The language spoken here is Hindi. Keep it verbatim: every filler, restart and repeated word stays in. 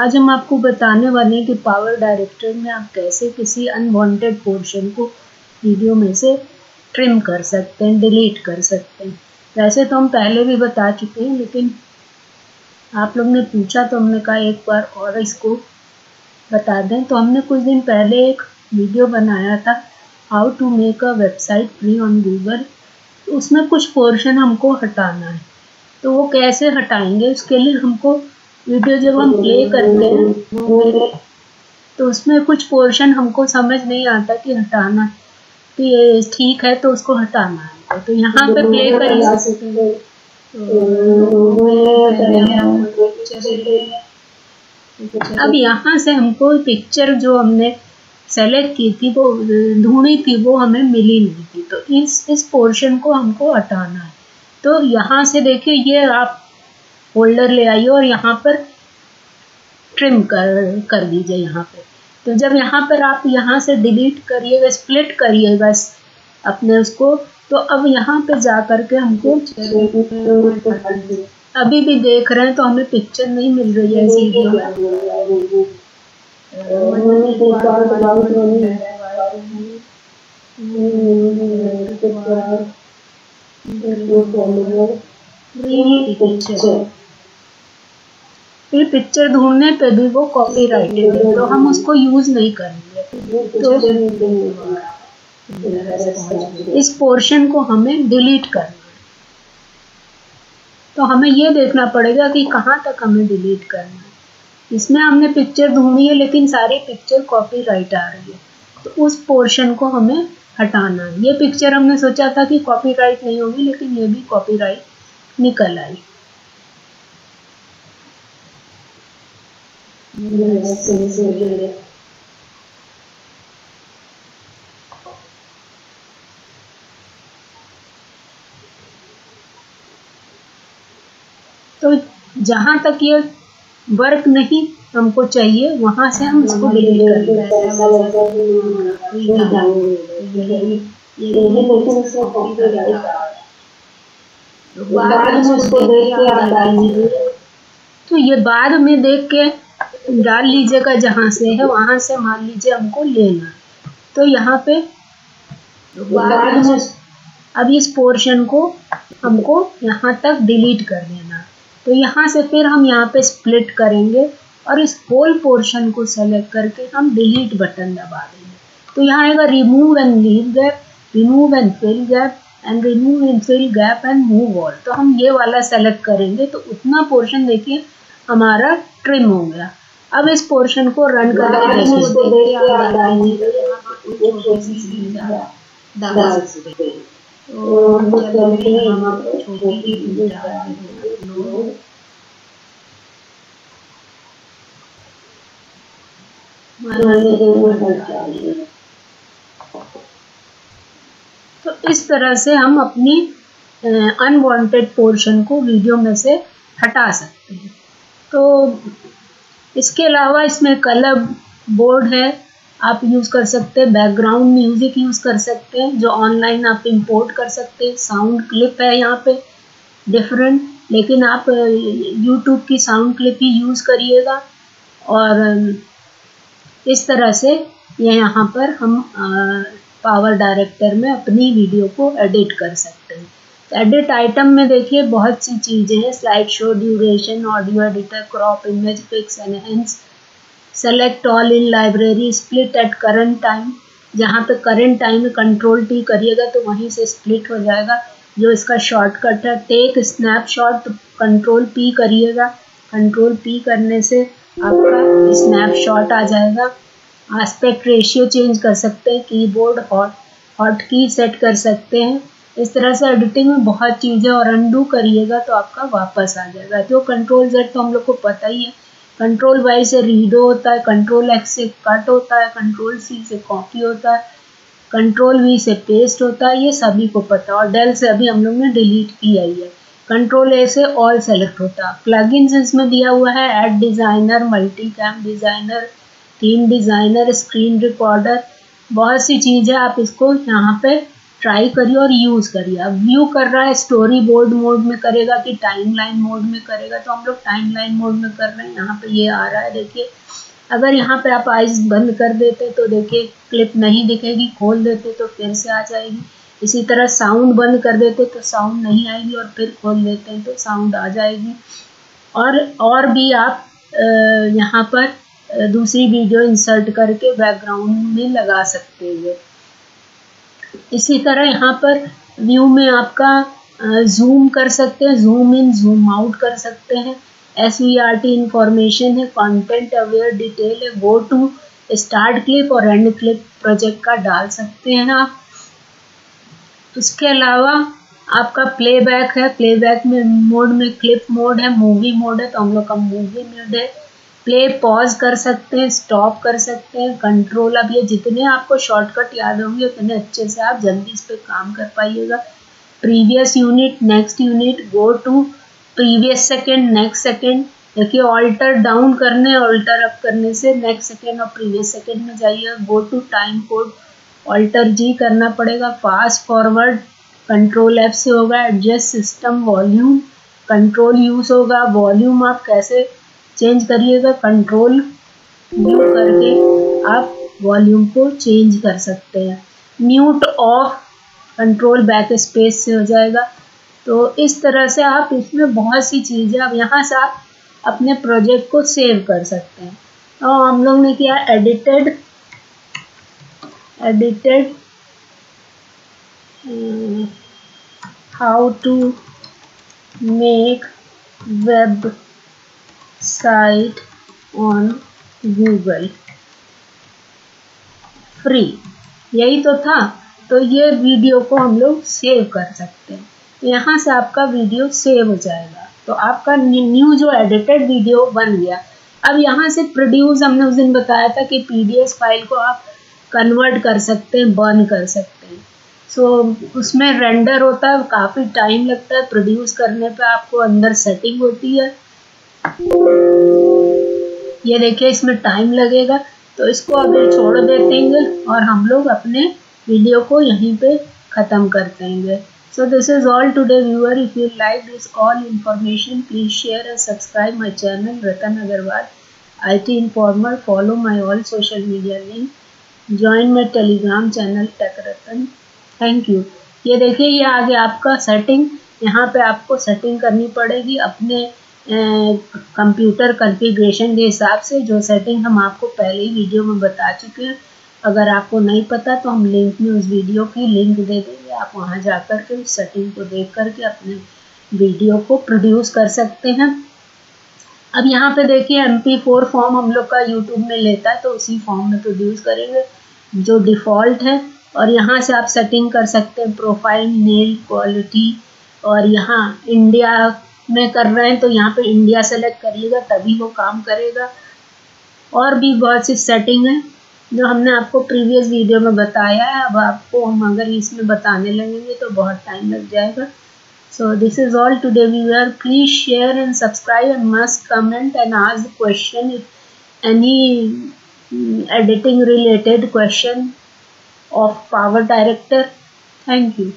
आज हम आपको बताने वाले हैं कि पावर डायरेक्टर में आप कैसे किसी अनवांटेड पोर्शन को वीडियो में से ट्रिम कर सकते हैं, डिलीट कर सकते हैं। वैसे तो हम पहले भी बता चुके हैं, लेकिन आप लोग ने पूछा तो हमने कहा एक बार और इसको बता दें। तो हमने कुछ दिन पहले एक वीडियो बनाया था how to make a website free on Google. उसमें कुछ पोर्शन हमको हटाना है, तो वो कैसे हटाएंगे उसके लिए हमको वीडियो जब हम प्ले करते हैं तो उसमें कुछ पोर्शन हमको समझ नहीं आता कि हटाना कि ये ठीक है तो उसको हटाना है। तो यहाँ पे प्ले करिए। अब यहाँ से हमको पिक्चर जो हमने सेलेक्ट की थी, वो ढूंढी थी, वो हमें मिली नहीं थी, तो इस इस पोर्शन को हमको हटाना है। तो यहाँ से देखिए, ये आप फोल्डर ले आइए और यहाँ पर ट्रिम कर कर दीजिए यहाँ पे। तो जब यहाँ पर आप यहाँ से डिलीट करिएगा, स्प्लिट करिएगा बस अपने उसको, तो अब यहाँ पे जा कर के हमको अभी भी देख रहे हैं तो हमें पिक्चर नहीं मिल रही है इसी। फिर पिक्चर ढूंढने पे भी वो कॉपीराइटेड है, तो हम उसको यूज नहीं करेंगे। तो इस पोर्शन को हमें डिलीट करना है, तो हमें ये देखना पड़ेगा कि कहाँ तक हमें डिलीट करना है। इसमें हमने पिक्चर ढूंढी है लेकिन सारी पिक्चर कॉपीराइट आ रही है, तो उस पोर्शन को हमें हटाना है। ये पिक्चर हमने सोचा था कि कॉपीराइट नहीं होगी, लेकिन ये भी कॉपीराइट निकल आई। तो जहाँ तक ये वर्क नहीं हमको चाहिए वहाँ से हम इसको डिलीट कर देंगे। तो ये बाद में देख के डाल लीजिएगा, जहाँ से है वहाँ से मान लीजिए हमको लेना। तो यहाँ पे अब इस पोर्शन को हमको यहाँ तक डिलीट कर देना। तो यहाँ से फिर हम यहाँ पे स्प्लिट करेंगे और इस होल पोर्शन को सेलेक्ट करके हम डिलीट बटन दबा देंगे। तो यहाँ आएगा remove and leave gap, remove and fill gap and remove and fill gap and move all. तो हम ये वाला सेलेक्ट करेंगे, तो उतना पोर्शन देखिए हमारा ट्रिम हो गया। अब इस पोर्शन को रन करके तो इस तरह से हम अपनी अनवांटेड पोर्शन को वीडियो में से हटा सकते हैं। तो इसके अलावा इसमें कलर बोर्ड है, आप यूज़ कर सकते हैं, बैकग्राउंड म्यूज़िक यूज़ कर सकते हैं जो ऑनलाइन आप इंपोर्ट कर सकते हैं। साउंड क्लिप है यहाँ पे डिफरेंट, लेकिन आप यूट्यूब की साउंड क्लिप ही यूज़ करिएगा। और इस तरह से ये यहाँ पर हम पावर डायरेक्टर में अपनी वीडियो को एडिट कर सकते हैं। तो एडिट आइटम में देखिए बहुत सी चीज़ें हैं, slide show, duration, audio editor, crop, image pics, enhance, select all in library, split at current time. जहाँ पे करंट टाइम में कंट्रोल टी करिएगा तो वहीं से स्प्लिट हो जाएगा, जो इसका शॉर्टकट है। टेक स्नैपशॉट, कंट्रोल पी करिएगा, कंट्रोल पी करने से आपका स्नैपशॉट आ जाएगा। एस्पेक्ट रेशियो चेंज कर सकते हैं, keyboard hot hot key set कर सकते हैं। इस तरह से एडिटिंग में बहुत चीज़ें, और अनडू करिएगा तो आपका वापस आ जाएगा। जो कंट्रोल जेड तो हम लोग को पता ही है, कंट्रोल वाई से रीडो होता है, कंट्रोल एक्स से कट होता है, कंट्रोल सी से कॉपी होता है, कंट्रोल वी से पेस्ट होता है, ये सभी को पता है। और डेल से अभी हम लोग ने डिलीट किया ही है। कंट्रोल ए से ऑल सेलेक्ट होता है। प्लगइन्स इसमें दिया हुआ है, add designer, multi cam designer, theme designer, screen recorder, बहुत सी चीज़ें। आप इसको यहाँ पे ट्राई करिए और यूज़ करिए। अब व्यू कर रहा है स्टोरी बोर्ड मोड में करेगा कि टाइमलाइन मोड में करेगा, तो हम लोग टाइमलाइन मोड में कर रहे हैं। यहाँ पे ये आ रहा है, देखिए अगर यहाँ पे आप आइज बंद कर देते तो देखिए क्लिप नहीं दिखेगी, खोल देते तो फिर से आ जाएगी। इसी तरह साउंड बंद कर देते तो साउंड नहीं आएगी और फिर खोल देते हैं तो साउंड आ जाएगी। और और भी आप यहाँ पर दूसरी वीडियो इंसर्ट करके बैकग्राउंड में लगा सकते हैं। इसी तरह यहाँ पर व्यू में आपका जूम कर सकते हैं, जूम इन जूम आउट कर सकते हैं। S V R T information है, कंटेंट अवेयर डिटेल है, गो टू स्टार्ट क्लिप और एंड क्लिप प्रोजेक्ट का डाल सकते हैं आप। उसके अलावा आपका प्लेबैक है, प्लेबैक में मोड में क्लिप मोड है, मूवी मोड है, तो हम लोग का मूवी मोड है। प्ले पॉज कर सकते हैं, स्टॉप कर सकते हैं, कंट्रोल। अब ये जितने आपको शॉर्टकट याद होंगे उतने अच्छे से आप जल्दी इस पर काम कर पाइएगा। Previous unit, next unit, go to, previous second, next second. देखिए ऑल्टर डाउन करने, ऑल्टर अप करने से नेक्स्ट सेकेंड और प्रीवियस सेकेंड में जाइए। Go to time code, alter G करना पड़ेगा। फास्ट फॉरवर्ड कंट्रोल एफ से होगा। Adjust system volume, control use होगा। वॉल्यूम आप कैसे चेंज करिएगा, कंट्रोल यू करके आप वॉल्यूम को चेंज कर सकते हैं। Mute off, control backspace से हो जाएगा। तो इस तरह से आप इसमें बहुत सी चीज़ें, अब यहाँ से आप अपने प्रोजेक्ट को सेव कर सकते हैं। तो हम लोग ने किया edited edited how to make website on Google free, यही तो था। तो ये वीडियो को हम लोग सेव कर सकते हैं, तो यहाँ से आपका वीडियो सेव हो जाएगा। तो आपका न्यू जो एडिटेड वीडियो बन गया। अब यहाँ से प्रोड्यूस, हमने उस दिन बताया था कि पीडीएफ फाइल को आप कन्वर्ट कर सकते हैं, बर्न कर सकते हैं। सो so, उसमें रेंडर होता है, काफ़ी टाइम लगता है। प्रोड्यूस करने पे आपको अंदर सेटिंग होती है, ये देखिए इसमें टाइम लगेगा। तो इसको अभी छोड़ देतेंगे और हम लोग अपने वीडियो को यहीं पे ख़त्म कर देंगे। So this is all today viewer. If you like this all information please share and subscribe my channel Ratan Agarwal I T informer. Follow my all social media link, join my Telegram channel tech Ratan. Thank you. ये देखिए ये आगे आपका सेटिंग, यहाँ पे आपको सेटिंग करनी पड़ेगी अपने कंप्यूटर कॉन्फ़िगरेशन के हिसाब से, जो सेटिंग हम आपको पहले ही वीडियो में बता चुके हैं। अगर आपको नहीं पता तो हम लिंक में उस वीडियो की लिंक दे देंगे, आप वहाँ जा कर के उस सेटिंग को देख करके अपने वीडियो को प्रोड्यूस कर सकते हैं। अब यहाँ पे देखिए एम पी फोर फॉर्म हम लोग का यूट्यूब में लेता है, तो उसी फॉर्म में प्रोड्यूस करेंगे जो डिफ़ॉल्ट है। और यहाँ से आप सेटिंग कर सकते हैं, प्रोफाइल, नेल, क्वालिटी। और यहाँ इंडिया में कर रहे हैं तो यहाँ पे इंडिया सेलेक्ट करिएगा, तभी वो काम करेगा। और भी बहुत सी सेटिंग है जो हमने आपको प्रीवियस वीडियो में बताया है। अब आपको हम अगर इसमें बताने लगेंगे तो बहुत टाइम लग जाएगा। So this is all today viewer. Please share and subscribe and must comment and ask the question if any editing related question of Power Director. Thank you.